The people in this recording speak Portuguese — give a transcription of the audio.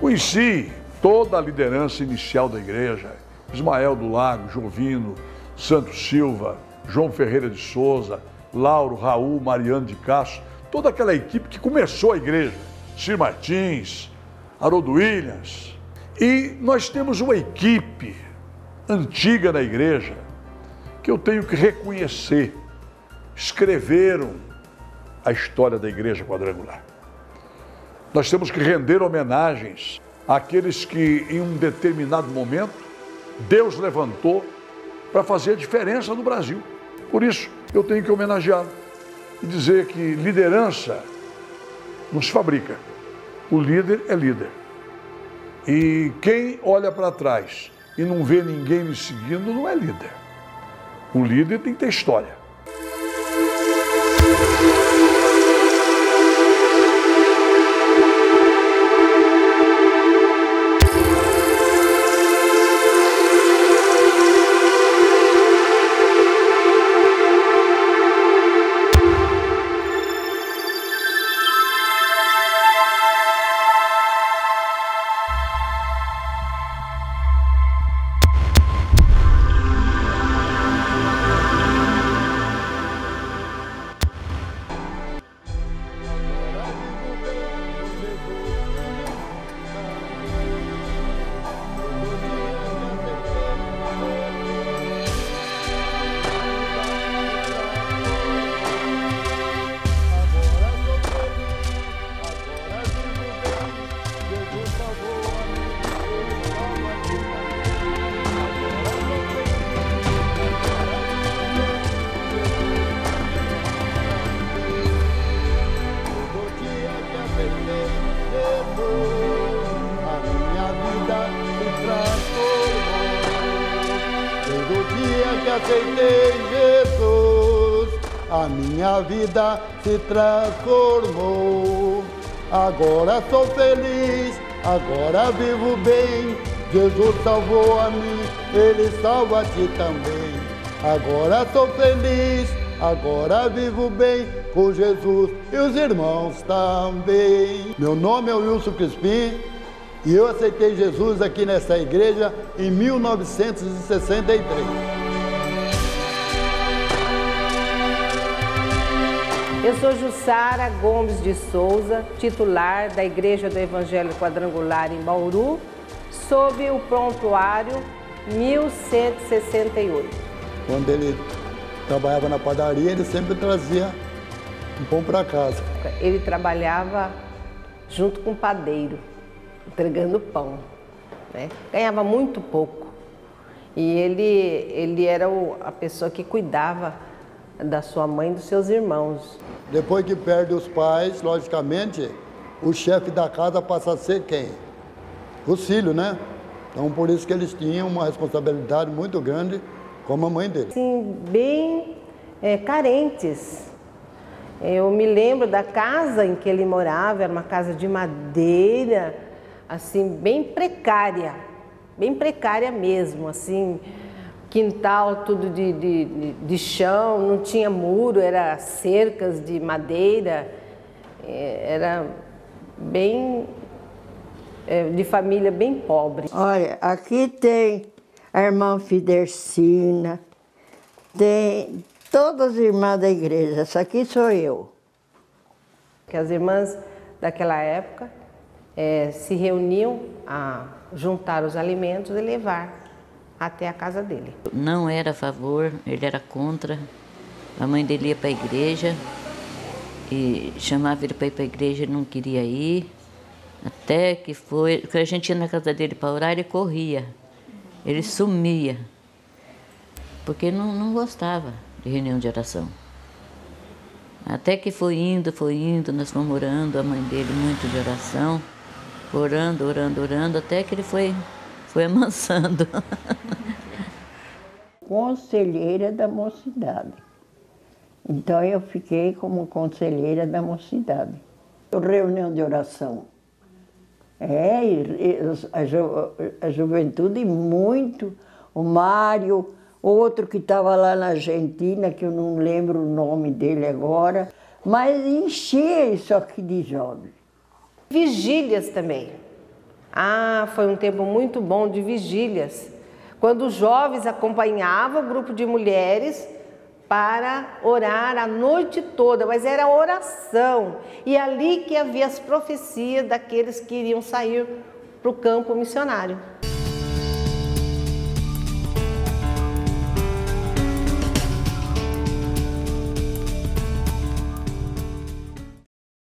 Conheci toda a liderança inicial da igreja, Ismael do Lago, Jovino, Santo Silva, João Ferreira de Souza, Lauro, Raul, Mariano de Castro, toda aquela equipe que começou a igreja, Sir Martins, Haroldo Williams. E nós temos uma equipe antiga na igreja que eu tenho que reconhecer, escreveram a história da Igreja Quadrangular. Nós temos que render homenagens àqueles que, em um determinado momento, Deus levantou para fazer a diferença no Brasil. Por isso, eu tenho que homenageá-lo e dizer que liderança não se fabrica. O líder é líder. E quem olha para trás e não vê ninguém me seguindo não é líder. O líder tem que ter história. A vida se transformou, agora sou feliz, agora vivo bem. Jesus salvou a mim, Ele salva a ti também. Agora sou feliz, agora vivo bem, com Jesus e os irmãos também. Meu nome é Wilson Crispi e eu aceitei Jesus aqui nessa igreja em 1963. Eu sou Jussara Gomes de Souza, titular da Igreja do Evangelho Quadrangular em Bauru, sob o prontuário 1168. Quando ele trabalhava na padaria, ele sempre trazia um pão para casa. Ele trabalhava junto com o padeiro, entregando pão, né? Ganhava muito pouco. E ele era a pessoa que cuidava da sua mãe e dos seus irmãos. Depois que perde os pais, logicamente, o chefe da casa passa a ser quem? Os filhos, né? Então, por isso que eles tinham uma responsabilidade muito grande como a mãe dele. Sim, bem carentes. Eu me lembro da casa em que ele morava, era uma casa de madeira, assim, bem precária mesmo, assim. Quintal, tudo de chão, não tinha muro, era cercas de madeira, era bem, de família bem pobre. Olha, aqui tem a irmã Fidercina, tem todas as irmãs da igreja, essa aqui sou eu. Que as irmãs daquela época se reuniam a juntar os alimentos e levar até a casa dele. Não era a favor, ele era contra. A mãe dele ia para a igreja e chamava ele para ir para a igreja, ele não queria ir. Até que foi, quando a gente ia na casa dele para orar, ele corria, ele sumia, porque não gostava de reunião de oração. Até que foi indo, nós fomos orando, a mãe dele muito de oração, orando, orando, orando, até que ele foi amansando. Conselheira da mocidade. Então eu fiquei como conselheira da mocidade. Reunião de oração. A juventude muito. O Mário, outro que estava lá na Argentina, que eu não lembro o nome dele agora, mas enchia isso aqui de jovens. Vigílias também. Ah, foi um tempo muito bom de vigílias, quando os jovens acompanhavam o grupo de mulheres para orar a noite toda, mas era oração. E ali que havia as profecias daqueles que iriam sair para o campo missionário.